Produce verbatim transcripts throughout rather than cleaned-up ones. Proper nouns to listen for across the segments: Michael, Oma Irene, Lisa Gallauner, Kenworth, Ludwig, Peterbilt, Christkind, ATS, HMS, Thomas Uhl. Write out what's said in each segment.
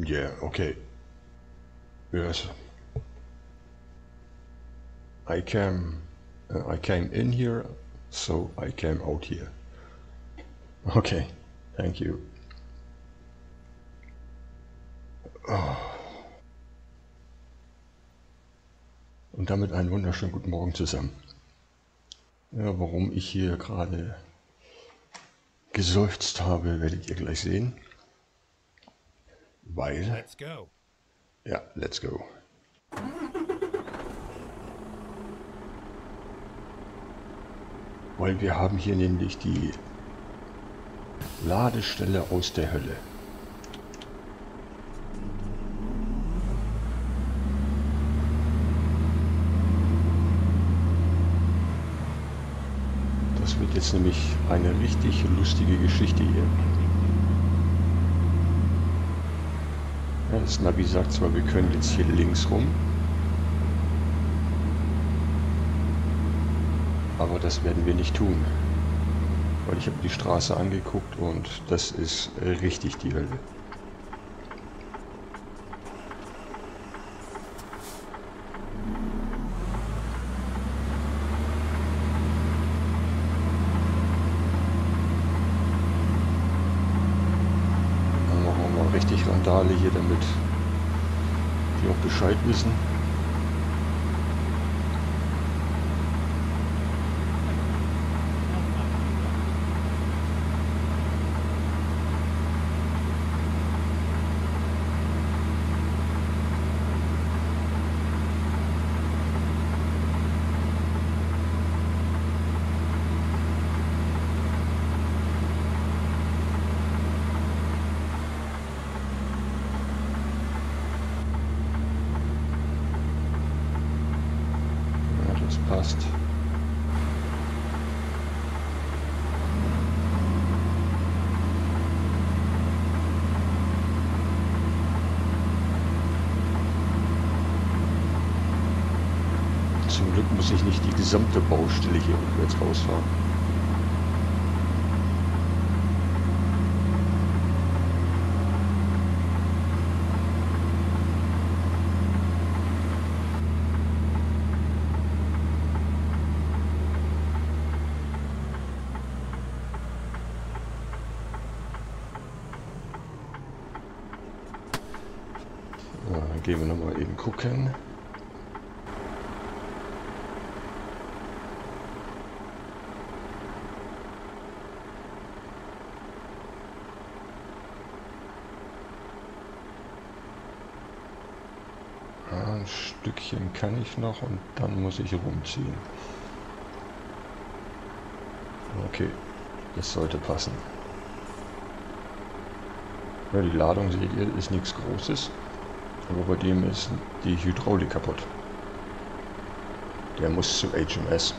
Yeah, okay. Yes. I came, uh, I came in here, so I came out here. Okay, thank you. Oh. Und damit einen wunderschönen guten Morgen zusammen. Ja, warum ich hier gerade geseufzt habe, werdet ihr gleich sehen. Weil... Let's go. Ja, let's go. Weil wir haben hier nämlich die Ladestelle aus der Hölle. Das wird jetzt nämlich eine richtig lustige Geschichte hier. Das Navi sagt zwar, wir können jetzt hier links rum, aber das werden wir nicht tun, weil ich habe die Straße angeguckt und das ist richtig die Hölle. Randale hier, damit die auch Bescheid wissen. Passt. Zum Glück muss ich nicht die gesamte Baustelle hier rückwärts rausfahren. Gehen wir nochmal eben gucken. Ah, ein Stückchen kann ich noch und dann muss ich rumziehen. Okay, das sollte passen. Ja, die Ladung, seht ihr, ist nichts Großes. Aber bei dem ist die Hydraulik kaputt. Der muss zu H M S.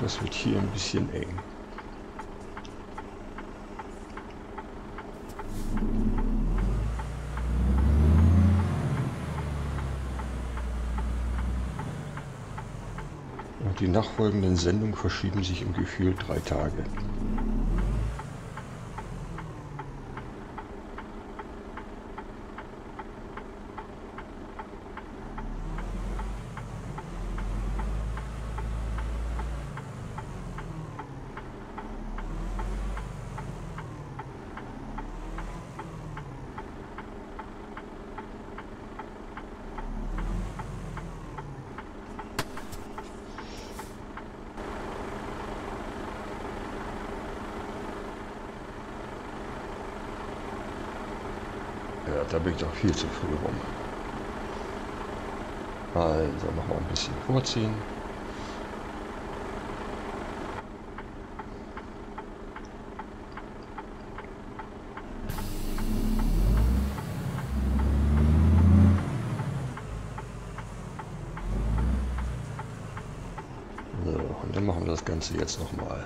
Das wird hier ein bisschen eng. Und die nachfolgenden Sendungen verschieben sich im Gefühl drei Tage. Ja, da bin ich doch viel zu früh rum. Also nochmal ein bisschen vorziehen. das Ganze jetzt nochmal.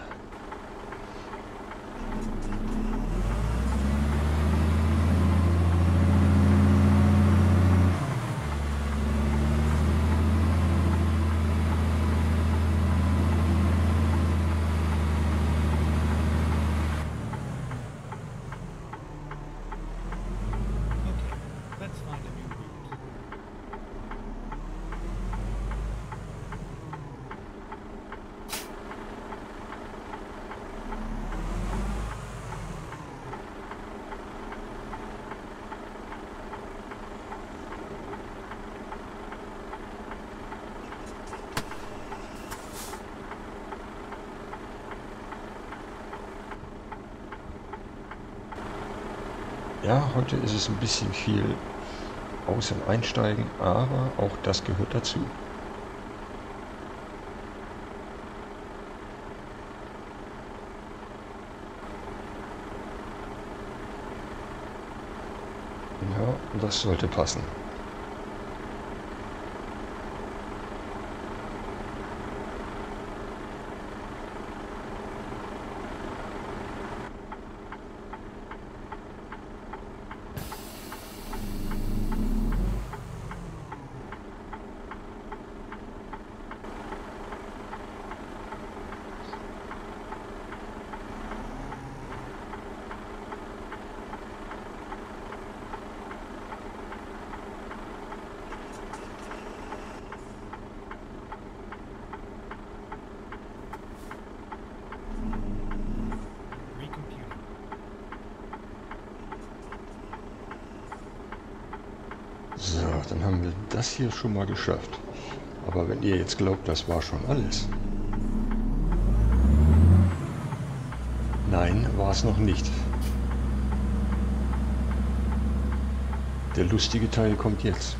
Ja, heute ist es ein bisschen viel Aus- und Einsteigen, aber auch das gehört dazu. Ja, das sollte passen. So, dann haben wir das hier schon mal geschafft. Aber wenn ihr jetzt glaubt, das war schon alles. Nein, war es noch nicht. Der lustige Teil kommt jetzt.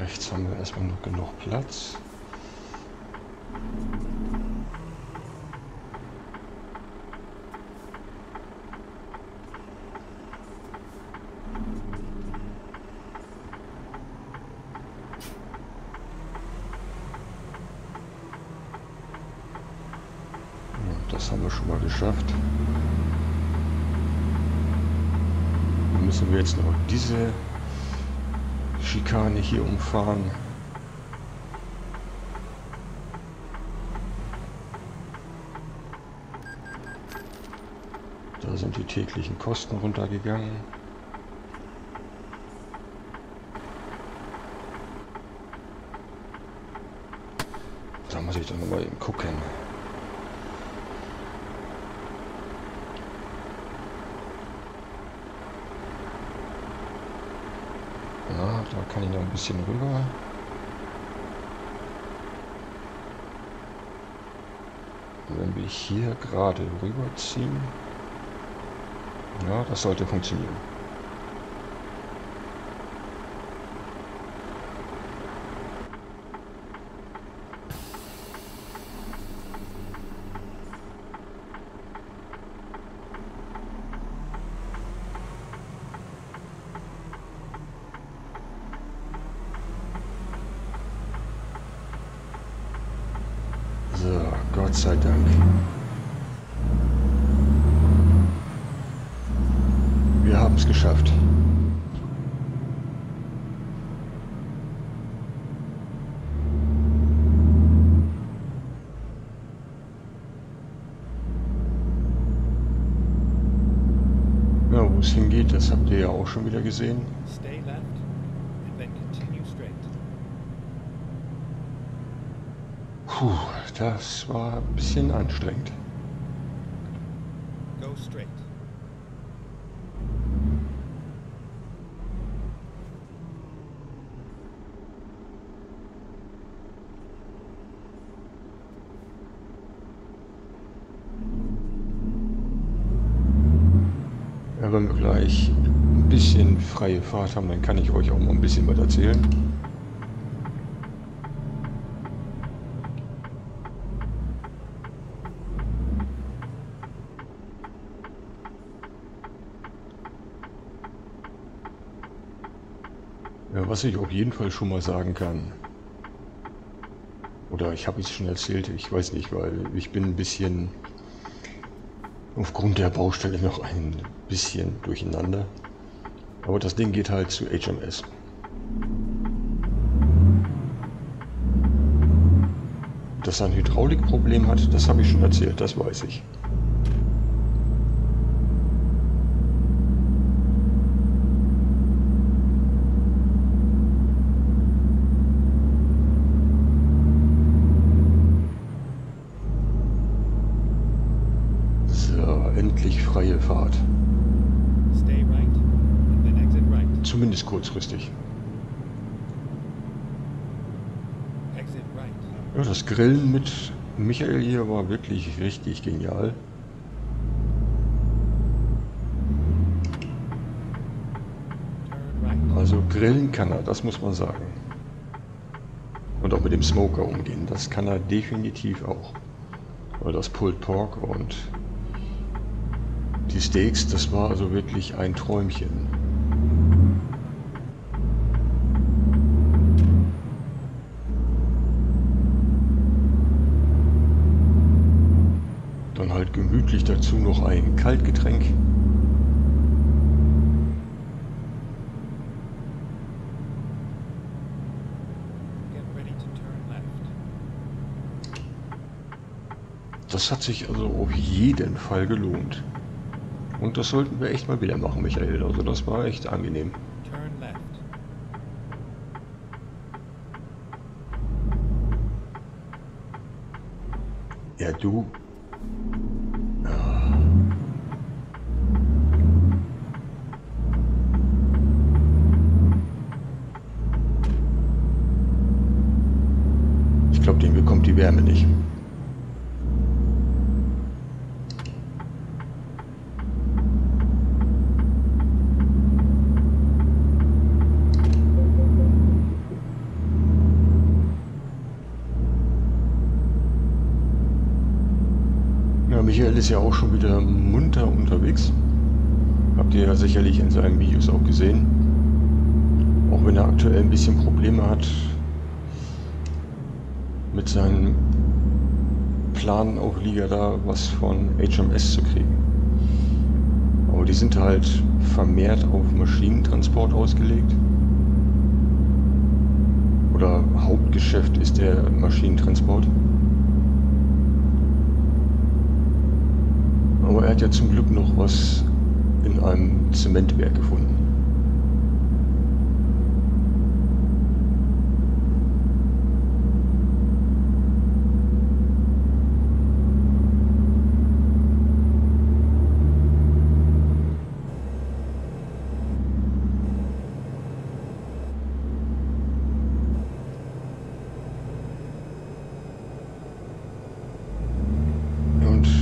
Rechts haben wir erstmal noch genug Platz. Das haben wir schon mal geschafft. Dann müssen wir jetzt noch diese Schikane hier umfahren. Da sind die täglichen Kosten runtergegangen. Da muss ich dann nochmal eben gucken. Ja, da kann ich noch ein bisschen rüber. Und wenn wir hier gerade rüberziehen, ja, das sollte funktionieren. Gott sei Dank. geschafft. Ja, wo es hingeht, das habt ihr ja auch schon wieder gesehen. Puh, das war ein bisschen anstrengend. Go straight. Ja, wenn wir gleich ein bisschen freie Fahrt haben, dann kann ich euch auch mal ein bisschen was erzählen. Was ich auf jeden Fall schon mal sagen kann, oder ich habe es schon erzählt, ich weiß nicht, weil ich bin ein bisschen aufgrund der Baustelle noch ein bisschen durcheinander, aber das Ding geht halt zu H M S. Dass er ein Hydraulikproblem hat, das habe ich schon erzählt, das weiß ich. Freie Fahrt. Stay right, then exit right. Zumindest kurzfristig. Exit right. Ja, das Grillen mit Michael hier war wirklich richtig genial. Also grillen kann er, das muss man sagen. Und auch mit dem Smoker umgehen, das kann er definitiv auch. Weil das Pulled Pork und die Steaks, das war also wirklich ein Träumchen. Dann halt gemütlich dazu noch ein Kaltgetränk. Das hat sich also auf jeden Fall gelohnt. Und das sollten wir echt mal wieder machen, Michael. Also das war echt angenehm. Ja, du. Ah. Ich glaube, den bekommt die Wärme nicht. Michael ist ja auch schon wieder munter unterwegs. Habt ihr ja sicherlich in seinen Videos auch gesehen. Auch wenn er aktuell ein bisschen Probleme hat mit seinem Plan auf Liga da was von H M S zu kriegen. Aber die sind halt vermehrt auf Maschinentransport ausgelegt. Oder Hauptgeschäft ist der Maschinentransport. Aber er hat ja zum Glück noch was in einem Zementwerk gefunden.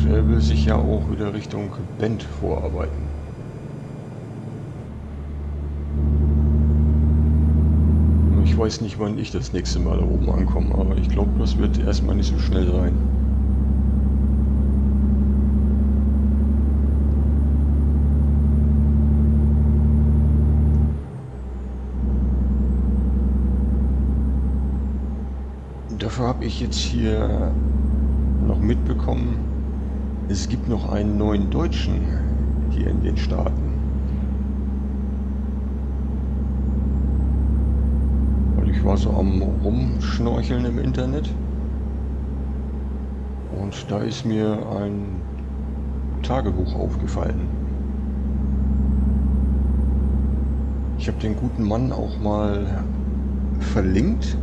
Er will sich ja auch wieder Richtung Bend vorarbeiten. Ich weiß nicht, wann ich das nächste Mal da oben ankomme, aber ich glaube, das wird erstmal nicht so schnell sein. Dafür habe ich jetzt hier noch mitbekommen, es gibt noch einen neuen Deutschen hier in den Staaten. war so am Rumschnorcheln im Internet. Und da ist mir ein Tagebuch aufgefallen. Ich habe den guten Mann auch mal verlinkt.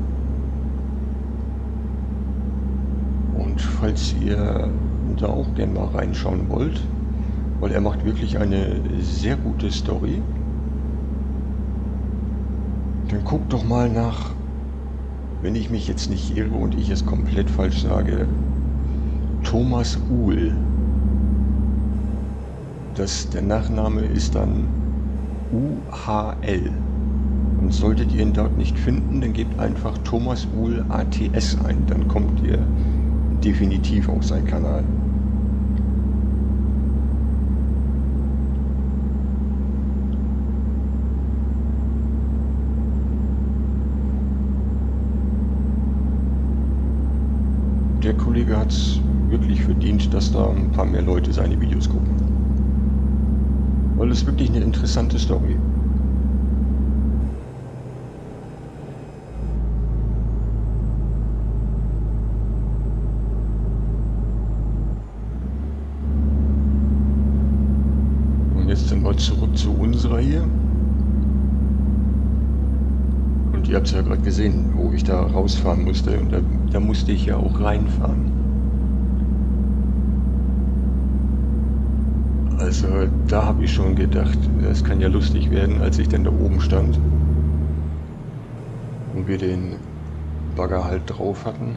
Und falls ihr da auch gerne mal reinschauen wollt, weil er macht wirklich eine sehr gute Story, dann guckt doch mal nach, wenn ich mich jetzt nicht irre und ich es komplett falsch sage, Thomas Uhl. Das, der Nachname ist dann U H L. Und solltet ihr ihn dort nicht finden, dann gebt einfach Thomas Uhl A T S ein, dann kommt ihr definitiv auf seinen Kanal. Der Kollege hat es wirklich verdient, dass da ein paar mehr Leute seine Videos gucken. Weil es wirklich eine interessante Story. Und jetzt sind wir zurück zu unserer hier. Und ihr habt es ja gerade gesehen, wo ich da rausfahren musste, und da, da musste ich ja auch reinfahren. Also da habe ich schon gedacht, es kann ja lustig werden, als ich dann da oben stand und wir den Bagger halt drauf hatten.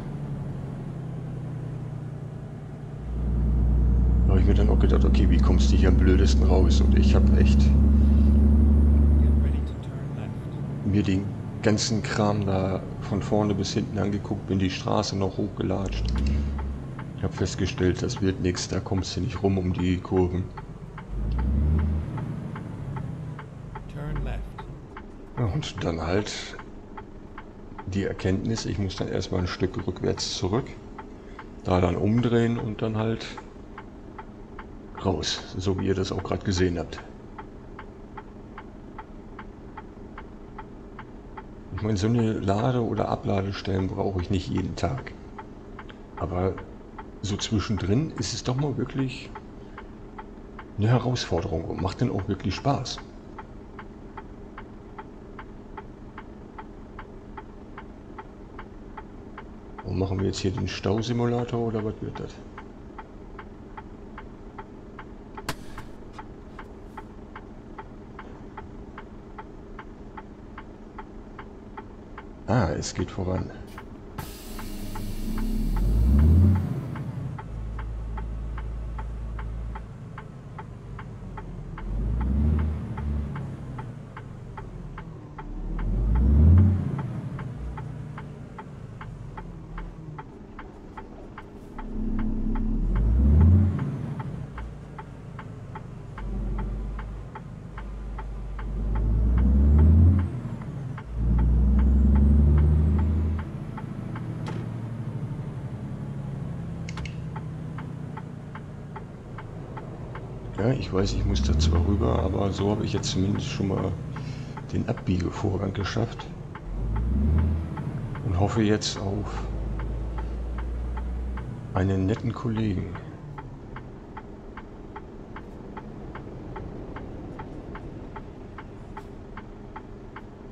Da habe ich mir dann auch gedacht, okay, wie kommst du hier am blödesten raus? Und ich habe echt mir den ganzen Kram da von vorne bis hinten angeguckt, bin die Straße noch hochgelatscht. Ich habe festgestellt, das wird nichts, da kommst du nicht rum um die Kurven. Und dann halt die Erkenntnis, ich muss dann erstmal ein Stück rückwärts zurück, da dann umdrehen und dann halt raus, so wie ihr das auch gerade gesehen habt. Ich meine, so eine Lade- oder Abladestellen brauche ich nicht jeden Tag. Aber so zwischendrin ist es doch mal wirklich eine Herausforderung und macht dann auch wirklich Spaß. Und machen wir jetzt hier den Stausimulator oder was wird das? Ah, es geht voran. Ich weiß, ich muss da zwar rüber, aber so habe ich jetzt zumindest schon mal den Abbiegevorgang geschafft und hoffe jetzt auf einen netten Kollegen.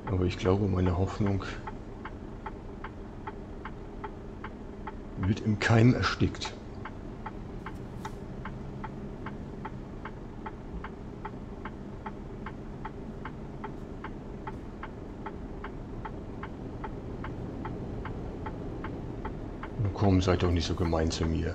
Aber ich glaube, meine Hoffnung wird im Keim erstickt. Komm, seid doch nicht so gemein zu mir.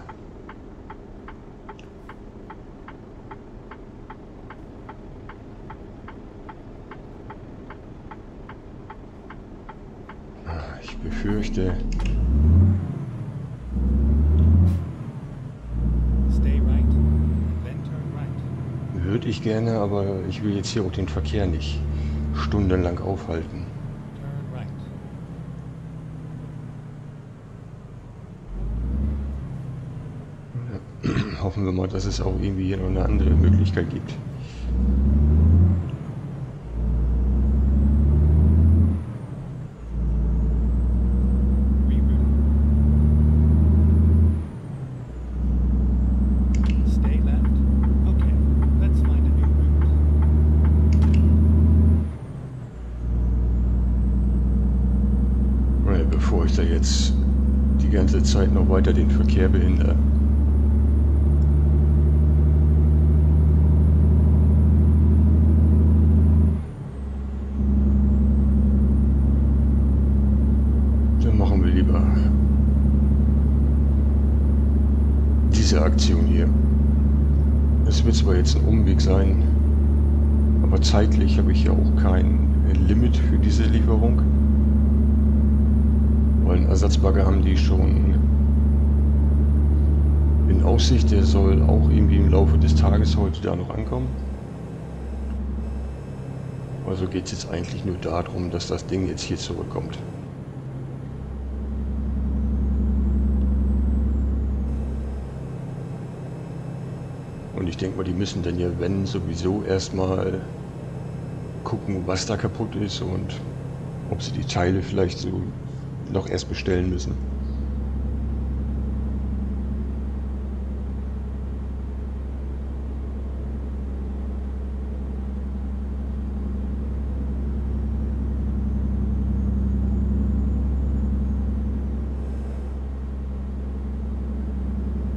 Ich befürchte... Würde ich gerne, aber ich will jetzt hier auch den Verkehr nicht stundenlang aufhalten. Hoffen wir mal, dass es auch irgendwie hier noch eine andere Möglichkeit gibt. ich da jetzt die ganze Zeit noch weiter den Verkehr behindere. Dann machen wir lieber diese Aktion hier. Es wird zwar jetzt ein Umweg sein, aber zeitlich habe ich ja auch keinen Limit für diese Lieferung, weil einen Ersatzbagger haben die schon in Aussicht, der soll auch irgendwie im Laufe des Tages heute da noch ankommen. Also geht es jetzt eigentlich nur darum, dass das Ding jetzt hier zurückkommt. Und ich denke mal, die müssen dann ja, wenn, sowieso erstmal gucken, was da kaputt ist und ob sie die Teile vielleicht so noch erst bestellen müssen.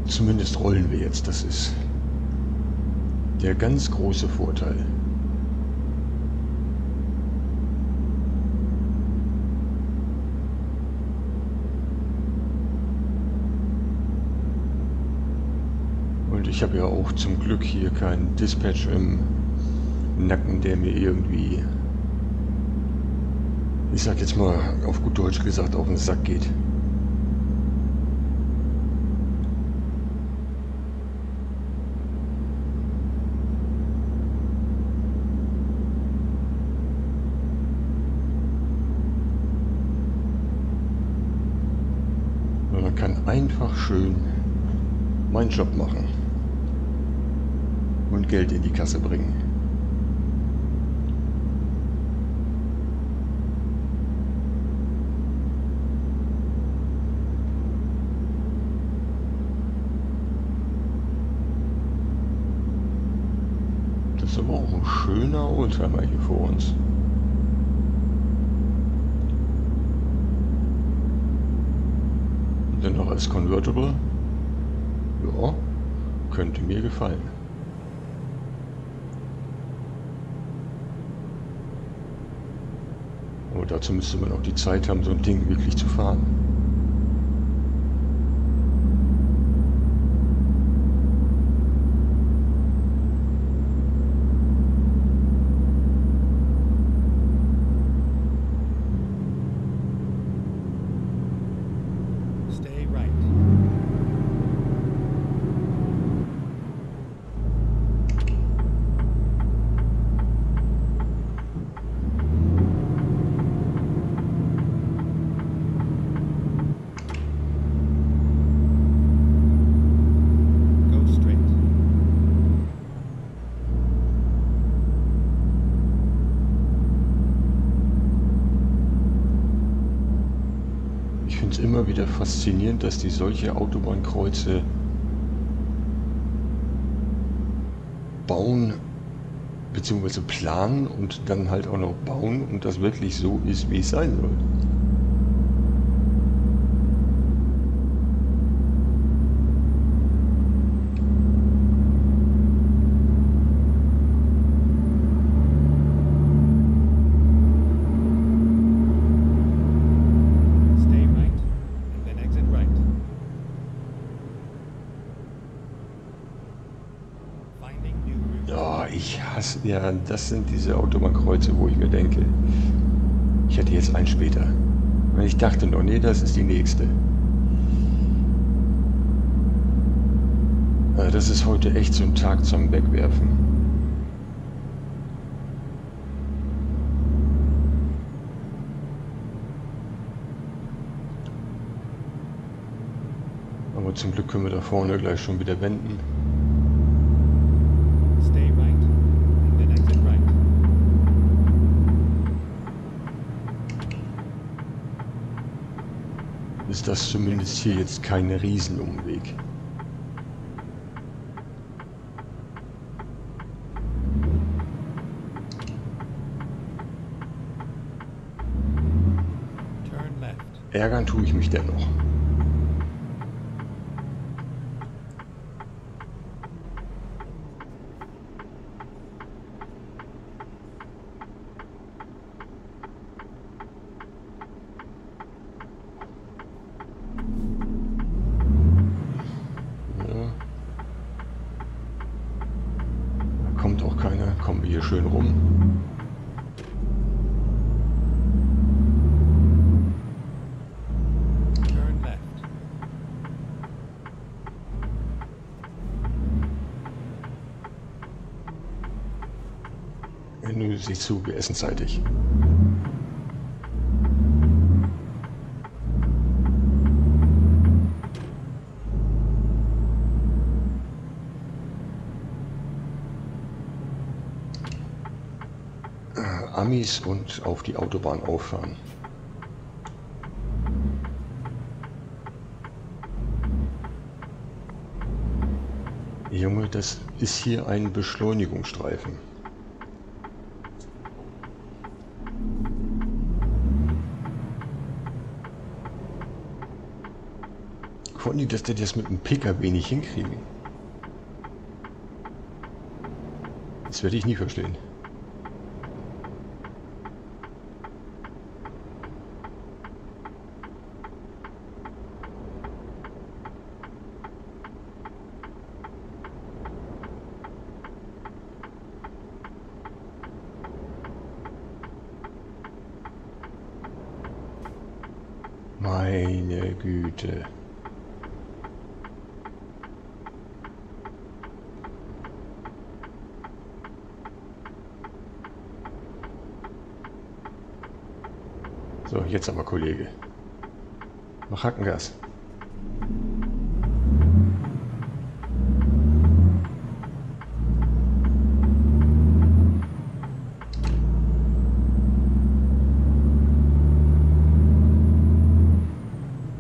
Zumindest rollen wir jetzt, das ist der ganz große Vorteil. Ich habe ja auch zum Glück hier keinen Dispatch im Nacken, der mir irgendwie, ich sag jetzt mal auf gut Deutsch gesagt, auf den Sack geht. Und man kann einfach schön meinen Job machen und Geld in die Kasse bringen. Das ist aber auch ein schöner Oldtimer hier vor uns. Und dann noch als Convertible. Ja, könnte mir gefallen. Aber dazu müsste man auch die Zeit haben, so ein Ding wirklich zu fahren. Stay right. Immer wieder faszinierend, dass die solche Autobahnkreuze bauen bzw. planen und dann halt auch noch bauen und das wirklich so ist, wie es sein soll. Ja, das sind diese Autobahnkreuze, wo ich mir denke, ich hätte jetzt einen später. Und ich dachte noch, nee, das ist die nächste. Also das ist heute echt so ein Tag zum Wegwerfen. Aber zum Glück können wir da vorne gleich schon wieder wenden. Ist das zumindest hier jetzt kein Riesenumweg. Turn left. Ärgern tue ich mich dennoch. Schön rum. Menü sich zu, wir essen zeitig. Amis und auf die Autobahn auffahren. Junge, das ist hier ein Beschleunigungsstreifen. Konnten die das denn jetzt mit dem Pkw nicht hinkriegen? Das werde ich nie verstehen. Meine Güte. So, jetzt aber, Kollege. Mach Hackengas.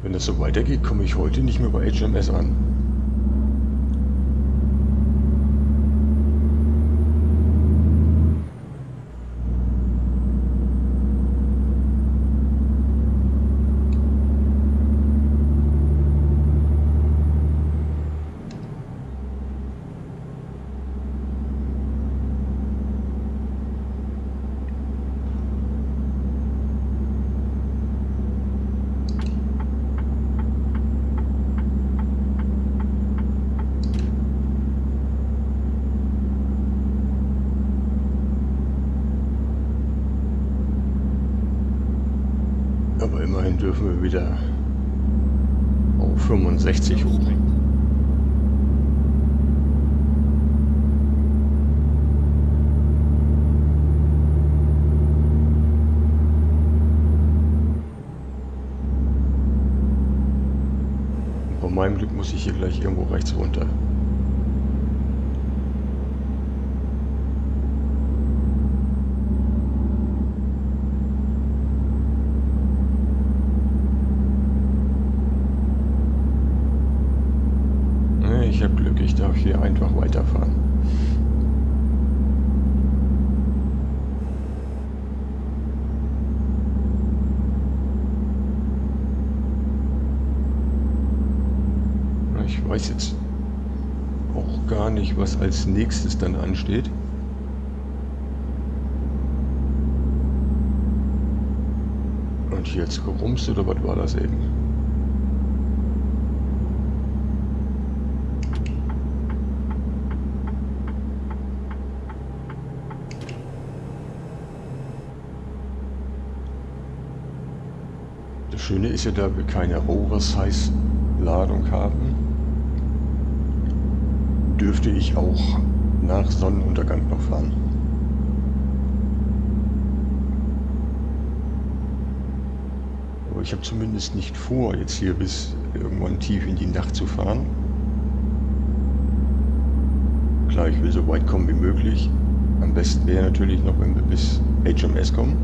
Wenn das so weitergeht, komme ich heute nicht mehr bei H M S an. Aber immerhin dürfen wir wieder auf fünfundsechzig hoch. Bei meinem Glück muss ich hier gleich irgendwo rechts runter. Ich habe Glück, ich darf hier einfach weiterfahren. Ich weiß jetzt auch gar nicht, was als nächstes dann ansteht. Und jetzt gerumst oder was war das eben? Das Schöne ist ja, da wir keine Oversize-Ladung haben, dürfte ich auch nach Sonnenuntergang noch fahren. Aber ich habe zumindest nicht vor, jetzt hier bis irgendwann tief in die Nacht zu fahren. Klar, ich will so weit kommen wie möglich. Am besten wäre natürlich noch, wenn wir bis H M S kommen.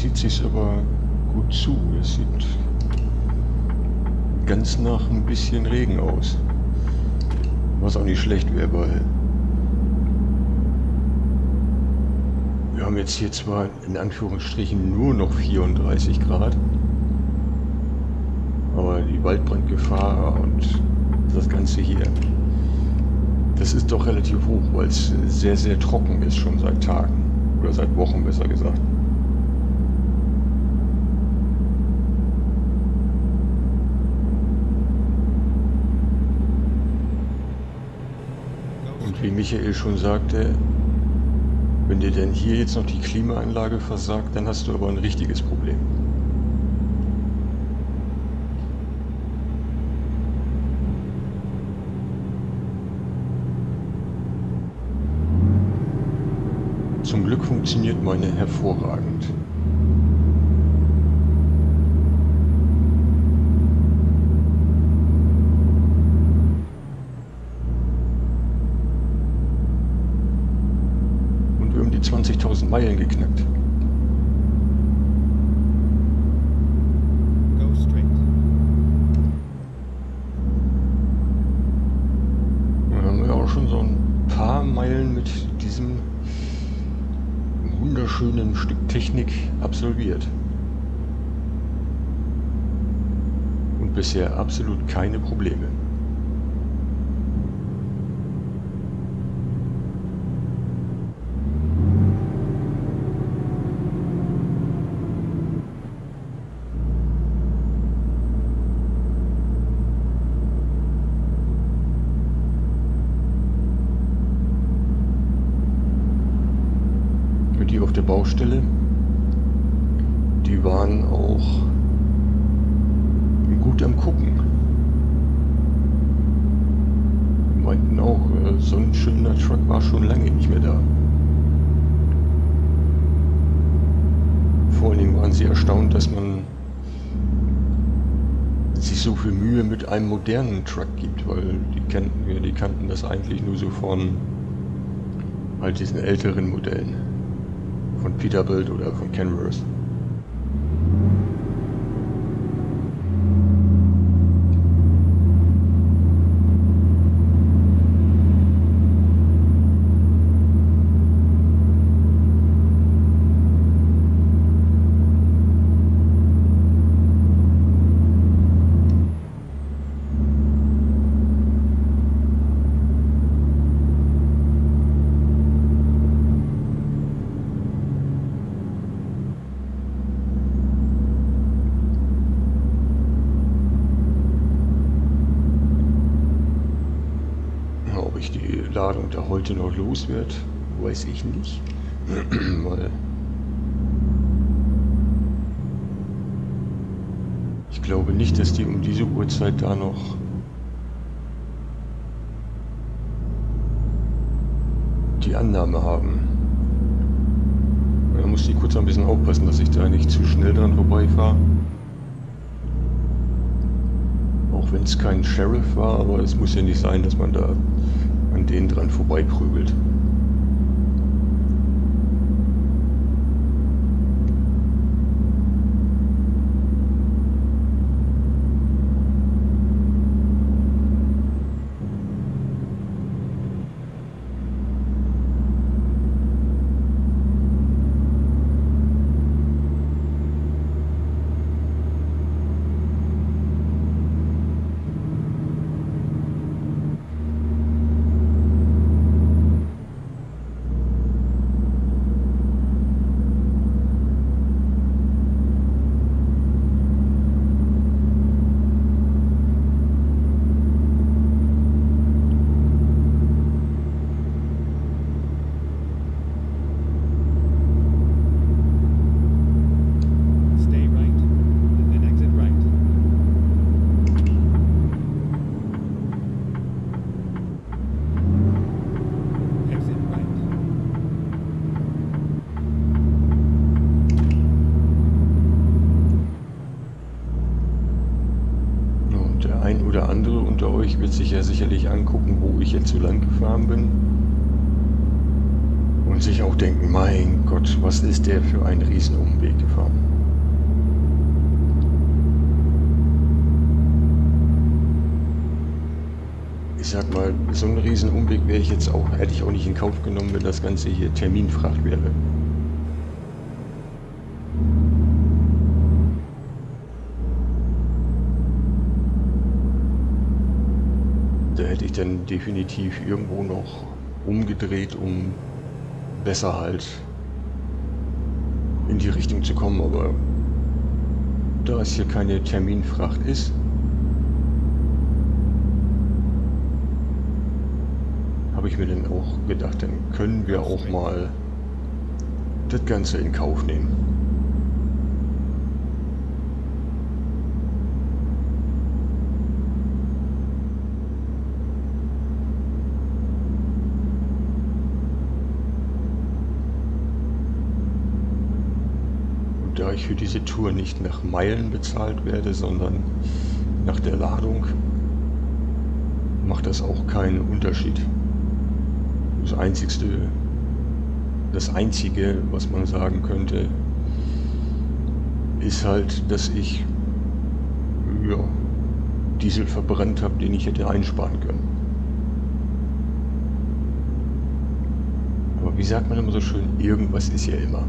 zieht sich aber gut zu. Es sieht ganz nach ein bisschen Regen aus. Was auch nicht schlecht wäre, weil wir haben jetzt hier zwar in Anführungsstrichen nur noch vierunddreißig Grad, aber die Waldbrandgefahr und das Ganze hier, das ist doch relativ hoch, weil es sehr, sehr trocken ist, schon seit Tagen oder seit Wochen besser gesagt. Und wie Michael schon sagte, wenn dir denn hier jetzt noch die Klimaanlage versagt, dann hast du aber ein richtiges Problem. Zum Glück funktioniert meine hervorragend. Und wir haben die zwanzigtausend Meilen geknackt. Dann haben wir auch schon so ein paar Meilen mit diesem wunderschönen Stück Technik absolviert. Und bisher absolut keine Probleme. Auf der Baustelle, die waren auch gut am Gucken. Meinten auch, so ein schöner Truck war schon lange nicht mehr da. Vor allen Dingen waren sie erstaunt, dass man sich so viel Mühe mit einem modernen Truck gibt, weil die kannten wir, die kannten das eigentlich nur so von halt diesen älteren Modellen. Von Peterbilt oder von Kenworth. Ladung da heute noch los wird, weiß ich nicht, weil ich glaube nicht, dass die um diese Uhrzeit da noch die Annahme haben. Da muss ich kurz ein bisschen aufpassen, dass ich da nicht zu schnell dran vorbeifahre. Auch wenn es kein Sheriff war, aber es muss ja nicht sein, dass man da an denen dran vorbeiprügelt. Ein oder andere unter euch wird sich ja sicherlich angucken, wo ich jetzt so lang gefahren bin. Und und sich auch denken, mein Gott, was ist der für einen riesen Umweg gefahren. Ich sag mal, so einen riesen Umweg wäre ich jetzt auch, hätte ich auch nicht in Kauf genommen, wenn das Ganze hier Terminfracht wäre. Da hätte ich dann definitiv irgendwo noch umgedreht, um besser halt in die Richtung zu kommen, aber da es hier keine Terminfracht ist, habe ich mir dann auch gedacht, dann können wir auch mal das Ganze in Kauf nehmen. Da ich für diese Tour nicht nach Meilen bezahlt werde, sondern nach der Ladung, macht das auch keinen Unterschied. Das Einzige, das Einzige, was man sagen könnte, ist halt, dass ich ja, Diesel verbrannt habe, den ich hätte einsparen können. Aber wie sagt man immer so schön, irgendwas ist ja immer.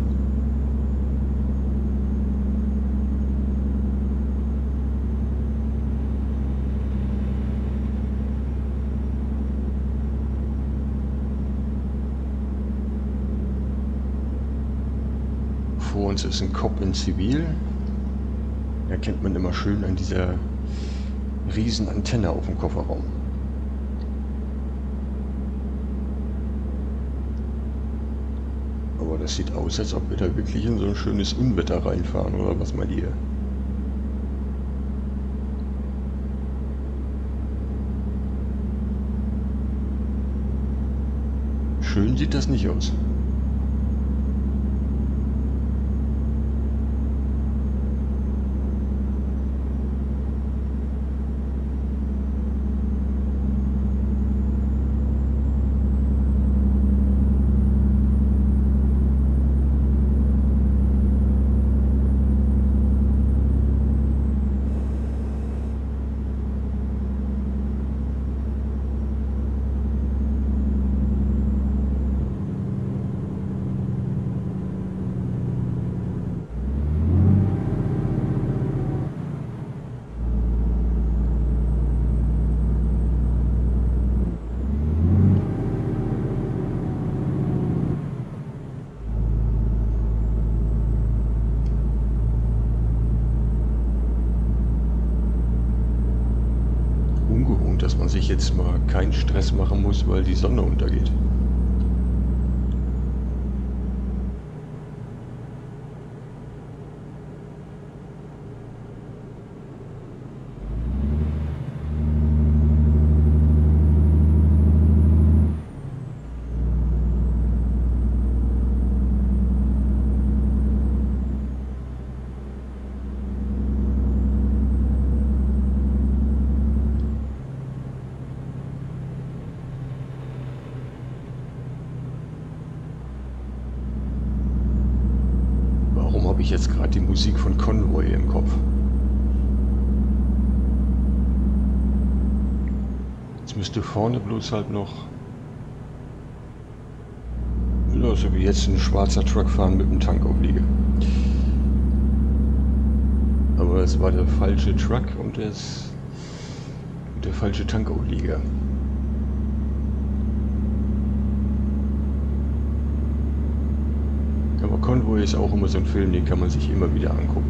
Vor uns ist ein Cop in Zivil. Erkennt man immer schön an dieser riesen Antenne auf dem Kofferraum. Aber das sieht aus, als ob wir da wirklich in so ein schönes Unwetter reinfahren, oder was meint ihr? Schön sieht das nicht aus. Dass man sich jetzt mal keinen Stress machen muss, weil die Sonne untergeht. Habe ich jetzt gerade die Musik von Convoy im Kopf. Jetzt müsste vorne bloß halt noch ja, so wie jetzt ein schwarzer Truck fahren mit einem Tankauflieger. Aber es war der falsche Truck und das, der falsche Tankauflieger. Convoy ist auch immer so ein Film, den kann man sich immer wieder angucken.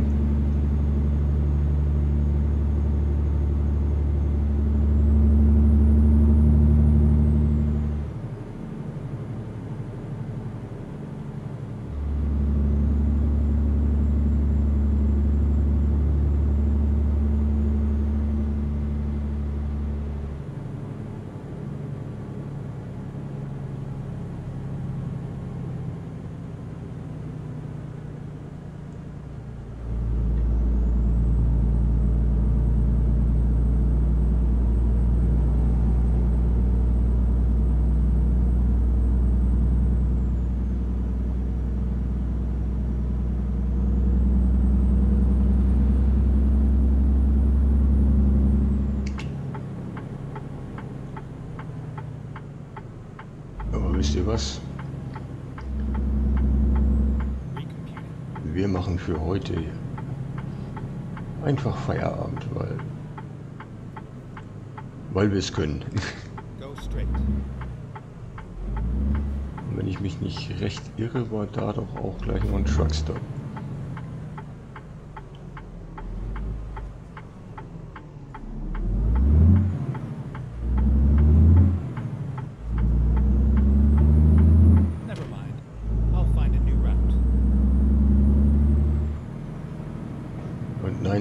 wisst ihr was? Wir machen für heute einfach Feierabend, weil, weil wir es können. Und wenn ich mich nicht recht irre, war da doch auch gleich noch ein Truckstop.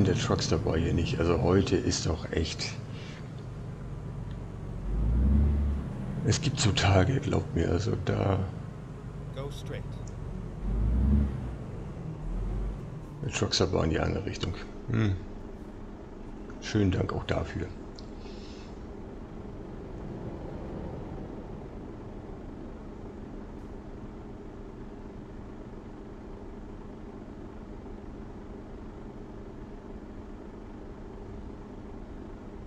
Der Truckstop war hier nicht. Also heute ist doch echt. Es gibt so Tage, glaubt mir. Also da. Der Truckstop war in die andere Richtung. Hm. Schönen Dank auch dafür.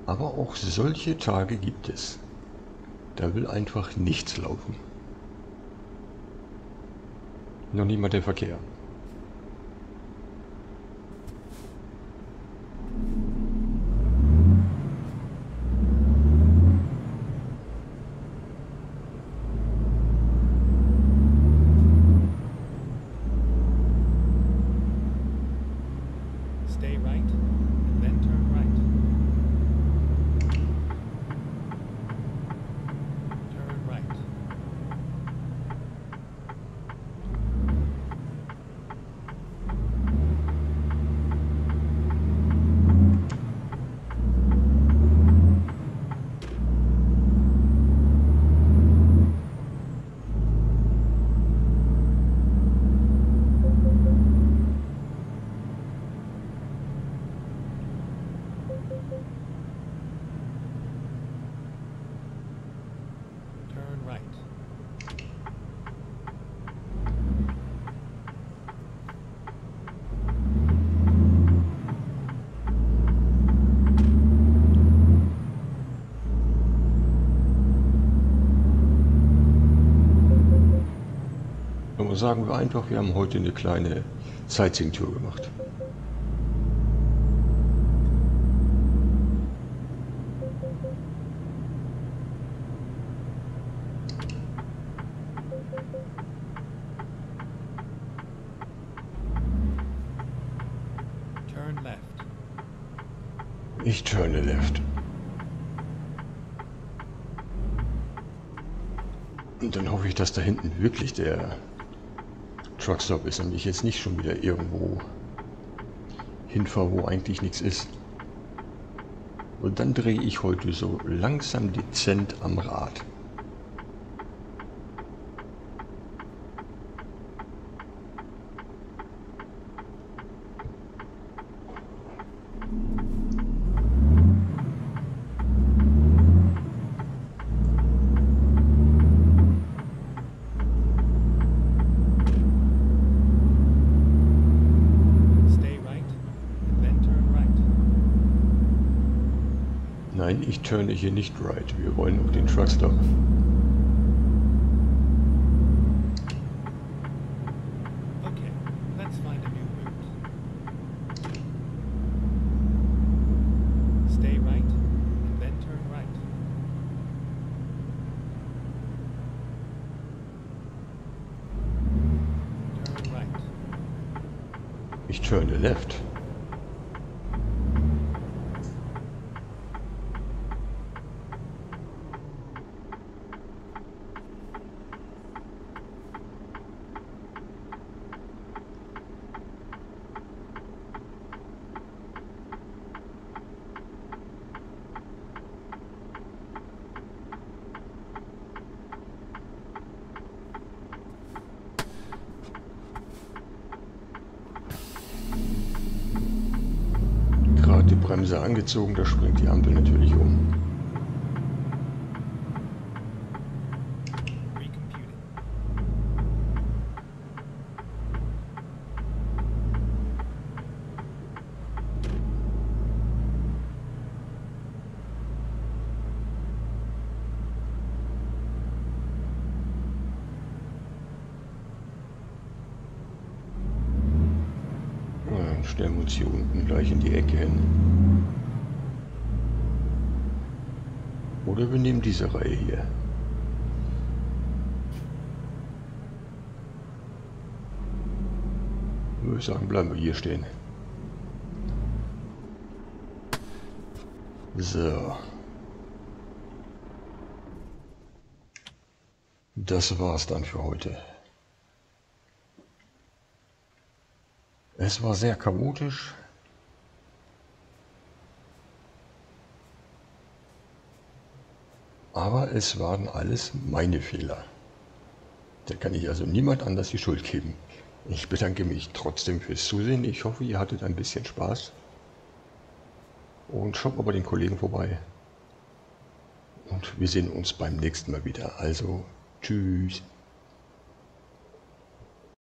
Aber auch solche Tage gibt es. Da will einfach nichts laufen. Noch nicht mal der Verkehr. Sagen wir einfach, wir haben heute eine kleine Sightseeing-Tour gemacht. Turn left. Ich turne left. Und dann hoffe ich, dass da hinten wirklich der Truckstop ist und ich jetzt nicht schon wieder irgendwo hinfahre, wo eigentlich nichts ist. Und dann drehe ich heute so langsam dezent am Rad. Nein, ich turne hier nicht right. Wir wollen auf den Truckstop. Okay, let's find a new route. Stay right and then turn right. Turn right. Ich turne left. Die Bremse angezogen, da springt die Ampel natürlich um. Stellen wir uns hier unten gleich in die Ecke hin. Oder wir nehmen diese Reihe hier. Würde ich sagen, bleiben wir hier stehen. So. Das war's dann für heute. Es war sehr chaotisch. Aber es waren alles meine Fehler. Da kann ich also niemand anders die Schuld geben. Ich bedanke mich trotzdem fürs Zusehen. Ich hoffe, ihr hattet ein bisschen Spaß. Und schaut mal bei den Kollegen vorbei. Und wir sehen uns beim nächsten Mal wieder. Also, tschüss.